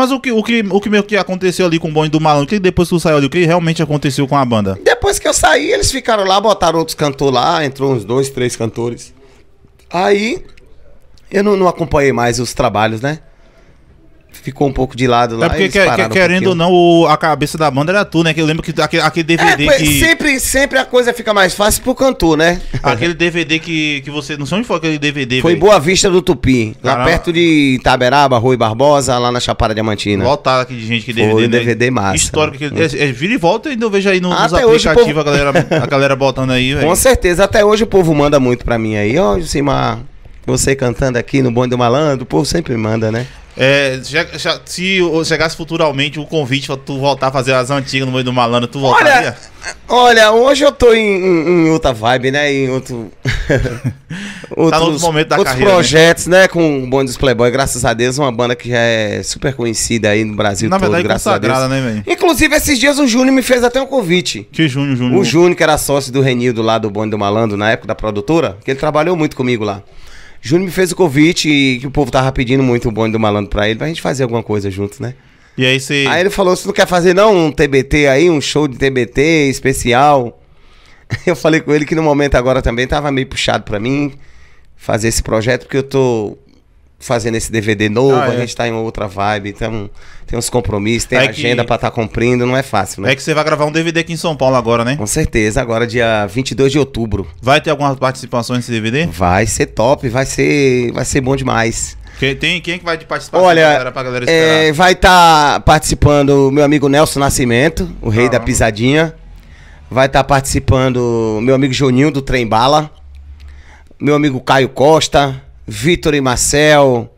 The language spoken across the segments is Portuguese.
Mas o que aconteceu ali com o Bonde do Malandro? Que depois que tu saiu ali, o que realmente aconteceu com a banda? Depois que eu saí, eles ficaram lá, botaram outros cantores lá, entrou uns 2, 3 cantores. Aí eu não acompanhei mais os trabalhos, né? Ficou um pouco de lado lá. É porque, querendo ou não, a cabeça da banda era tu, né? Que eu lembro que aquele DVD que... Sempre a coisa fica mais fácil pro cantor, né? Aquele DVD que você... Não sei onde foi aquele DVD, foi em Boa Vista do Tupim. Caramba. Lá perto de Itaberaba, Rui Barbosa, lá na Chapada Diamantina. Lotado aqui de gente que DVD. Foi DVD massa. Histórico. Vira e volta, ainda eu vejo aí nos aplicativos povo... a galera botando aí, véio. Com certeza. Até hoje o povo manda muito pra mim aí. Ó, Jusimar, você cantando aqui no Bonde do Malandro, o povo sempre manda, né? É, se chegasse futuramente o convite pra tu voltar a fazer as antigas no Bonde do Malandro, tu voltaria? Olha, hoje eu tô em outra vibe, né? Em outro... tá no outro momento da carreira. Outros projetos, né? Com o Bonde dos Playboys, graças a Deus, uma banda que já é super conhecida aí no Brasil todo, graças a Deus. Na verdade, consagrada, né, velho? Inclusive, esses dias o Júnior me fez até um convite. Que Júnior? O Júnior, que era sócio do Renildo lá do Bonde do Malandro, na época da produtora, que ele trabalhou muito comigo lá. Júnior me fez o convite e que o povo tava pedindo muito o Bonde do Malandro pra ele, pra gente fazer alguma coisa juntos, né? E aí você... Aí ele falou, você não quer fazer não um TBT aí, um show de TBT especial? Eu falei com ele que no momento agora também tava meio puxado pra mim fazer esse projeto, porque eu tô fazendo esse DVD novo, a gente tá em outra vibe, então tem uns compromissos, tem agenda pra tá cumprindo, não é fácil, né? É que você vai gravar um DVD aqui em São Paulo agora, né? Com certeza, agora dia 22 de outubro. Vai ter algumas participações nesse DVD? Vai ser top, vai ser bom demais. Quem que vai participar? Olha, pra galera esperar? Vai estar participando o meu amigo Nelson Nascimento, o rei da pisadinha. Vai estar participando meu amigo Juninho do Trem Bala, meu amigo Caio Costa, Vitor e Marcel,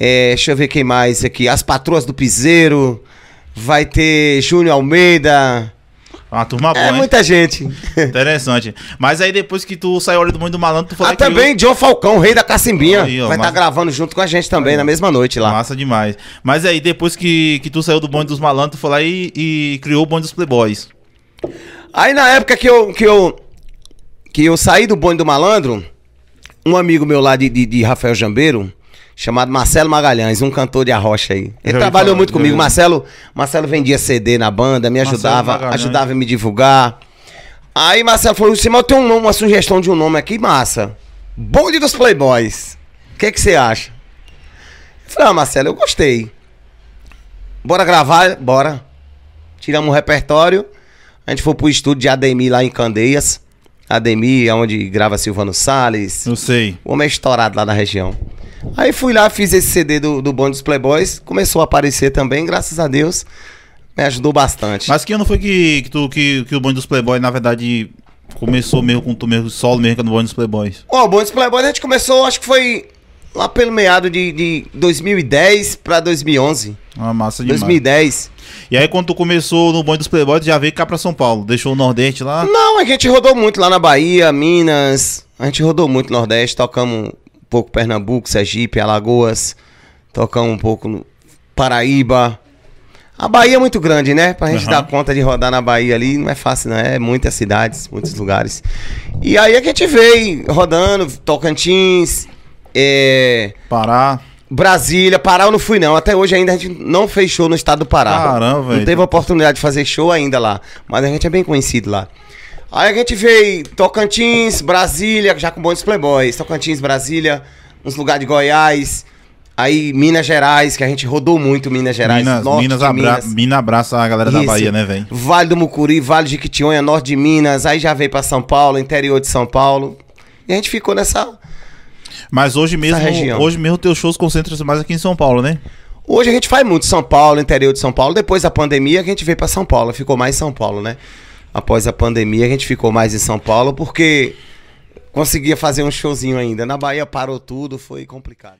deixa eu ver quem mais aqui, as Patroas do Piseiro, vai ter Júnior Almeida. Uma turma boa, muita gente. Interessante. Mas aí depois que tu saiu do Bonde do Malandro, tu falou que... Ah, também João Falcão, o rei da Cacimbinha. Aí, ó, vai estar gravando junto com a gente também, na mesma noite lá. Massa demais. Mas aí depois que tu saiu do Bonde dos Malandros, tu foi lá e criou o Bonde dos Playboys. Aí na época que eu saí do Bonde do Malandro... Um amigo meu lá de Rafael Jambeiro, chamado Marcelo Magalhães, um cantor de arrocha aí. Ele trabalhou muito comigo. Marcelo vendia CD na banda, me ajudava a me divulgar. Aí Marcelo falou, Simão, eu tenho uma sugestão de um nome aqui, massa. Bonde dos Playboys. O que você acha? Eu falei, Marcelo, eu gostei. Bora gravar? Bora. Tiramos um repertório. A gente foi pro estúdio de ADM lá em Candeias. Ademir, onde grava Silvano Salles. Não sei. O homem é estourado lá na região. Aí fui lá, fiz esse CD do Bonde dos Playboys. Começou a aparecer também, graças a Deus. Me ajudou bastante. Mas que ano foi que o Bonde dos Playboys, na verdade, começou mesmo com tu mesmo, solo mesmo no Bonde dos Playboys? Ó, o Bonde dos Playboys a gente começou, acho que foi lá pelo meado de 2010 pra 2011. Ah, massa demais. 2010. E aí quando tu começou no Bonde dos Playboys, já veio cá pra São Paulo? Deixou o Nordeste lá? Não, a gente rodou muito lá na Bahia, Minas. A gente rodou muito no Nordeste, tocamos um pouco Pernambuco, Sergipe, Alagoas. Tocamos um pouco no Paraíba. A Bahia é muito grande, né? Pra gente dar conta de rodar na Bahia ali, não é fácil, né? É muitas cidades, muitos lugares. E aí a gente veio rodando, Tocantins... Pará, Brasília, Pará eu não fui não. Até hoje ainda a gente não fez show no estado do Pará. Caramba, não teve a oportunidade de fazer show ainda lá. Mas a gente é bem conhecido lá. Aí a gente veio Tocantins, Brasília, já com Bonde dos Playboys. Tocantins, Brasília, uns lugares de Goiás. Aí Minas Gerais, que a gente rodou muito Minas Gerais. Minas abraça a galera da Bahia, né, velho? Vale do Mucuri, Vale de Quitinhonha, Norte de Minas. Aí já veio pra São Paulo, interior de São Paulo. E a gente ficou nessa... Mas hoje mesmo teus shows concentram-se mais aqui em São Paulo, né? Hoje a gente faz muito São Paulo, interior de São Paulo. Depois da pandemia a gente veio pra São Paulo, ficou mais em São Paulo, né? Após a pandemia a gente ficou mais em São Paulo porque conseguia fazer um showzinho ainda. Na Bahia parou tudo, foi complicado.